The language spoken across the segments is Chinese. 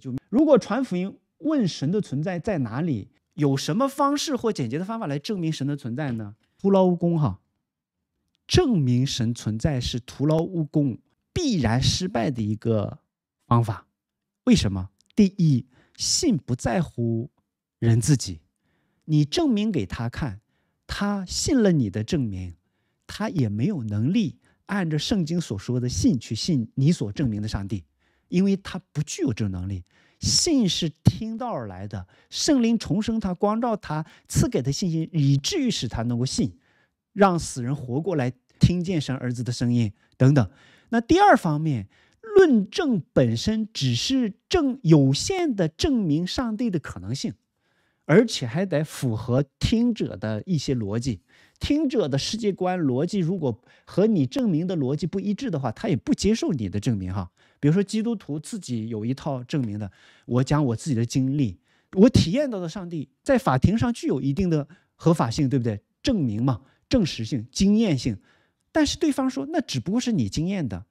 就如果传福音问神的存在在哪里，有什么方式或简洁的方法来证明神的存在呢？徒劳无功哈。证明神存在是徒劳无功，必然失败的一个方法。为什么？第一，信不在乎人自己，你证明给他看，他信了你的证明，他也没有能力按照圣经所说的信去信你所证明的上帝，因为他不具有这种能力。信是听道而来的，圣灵重生他，光照他，赐给他信心，以至于使他能够信，让死人活过来，听见神儿子的声音等等。那第二方面，论证本身只是有限的证明上帝的可能性，而且还得符合听者的一些逻辑，听者的世界观逻辑如果和你证明的逻辑不一致的话，他也不接受你的证明哈。比如说基督徒自己有一套证明的，我讲我自己的经历，我体验到的上帝在法庭上具有一定的合法性，对不对？证明嘛，证实性、经验性。但是对方说那只不过是你经验的，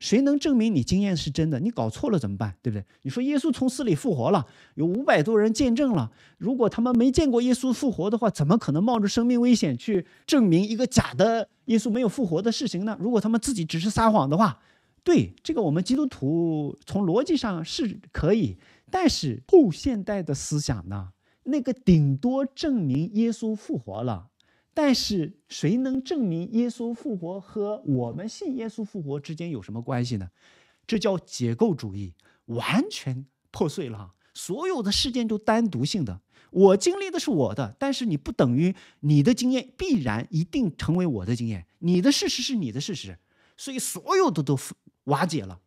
谁能证明你经验是真的？你搞错了怎么办？对不对？你说耶稣从死里复活了，有500多人见证了，如果他们没见过耶稣复活的话，怎么可能冒着生命危险去证明一个假的耶稣没有复活的事情呢？如果他们自己只是撒谎的话，对，这个我们基督徒从逻辑上是可以，但是后现代的思想呢，那个顶多证明耶稣复活了，但是谁能证明耶稣复活和我们信耶稣复活之间有什么关系呢？这叫解构主义，完全破碎了，所有的事件都单独性的，我经历的是我的，但是你不等于你的经验必然一定成为我的经验，你的事实是你的事实，所以所有的都瓦解了。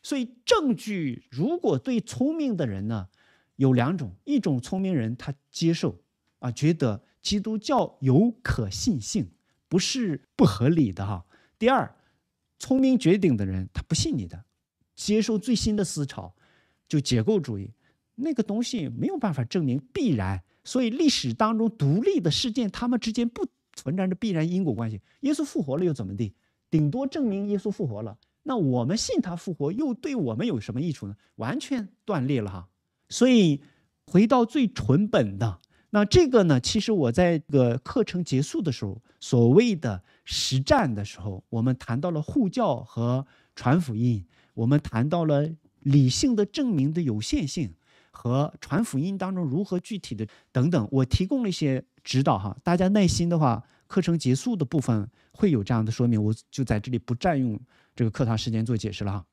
所以证据如果对聪明的人呢，有两种，一种聪明人他接受啊，觉得基督教有可信性，不是不合理的哈。第二，聪明绝顶的人他不信你的，接受最新的思潮，就解构主义，那个东西没有办法证明必然，所以历史当中独立的事件他们之间不存在着必然因果关系。耶稣复活了又怎么地？顶多证明耶稣复活了，那我们信他复活又对我们有什么益处呢？完全断裂了哈。所以回到最纯本的，那这个呢，其实我在这个课程结束的时候，所谓的实战的时候，我们谈到了护教和传福音，我们谈到了理性的证明的有限性和传福音当中如何具体的等等，我提供了一些指导哈。大家耐心的话，课程结束的部分会有这样的说明，我就在这里不占用这个课堂时间做解释了哈。